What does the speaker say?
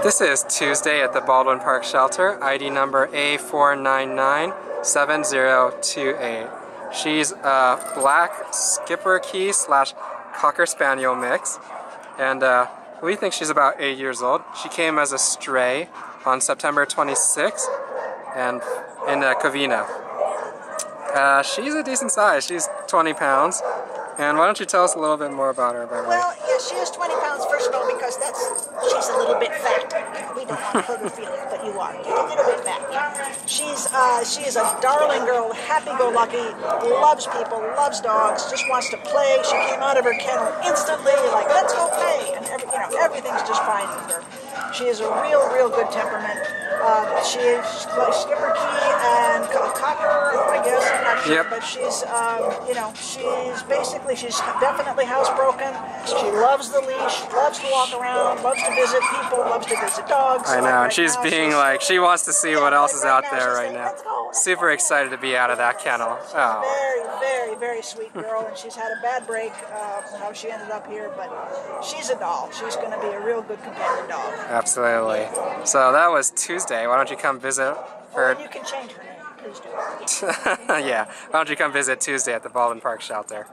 This is Tuesday at the Baldwin Park Shelter, ID number A4997028. She's a black Schipperke / Cocker Spaniel mix, and we think she's about 8 years old. She came as a stray on September 26th and in Covina. She's a decent size. She's 20 pounds. And why don't you tell us a little bit more about her, Beverly? Well, yeah, she is 20 pounds, first of all, because she's a little bit fat. We don't want to feel it, but you are. You're a little bit fat. She is a darling girl, happy-go-lucky, loves people, loves dogs, just wants to play. She came out of her kennel instantly, like, let's go play. And everything's just fine with her. She is a real, real good temperament. She is Schipperke and Cocker, I guess, I'm not sure, yep. But she's definitely housebroken. She loves the leash, loves to walk around, loves to visit people, loves to visit dogs. I know, and she wants to see what else is out there right now. Super excited to be out of that kennel. Oh. Very, very, very sweet girl, and she's had a bad break how she ended up here, but she's a doll. She's going to be a real good companion dog. Absolutely. So that was Tuesday. Why don't you come visit her? Oh, you can change her name. Please do. Yeah. Why don't you come visit Tuesday at the Baldwin Park Shelter?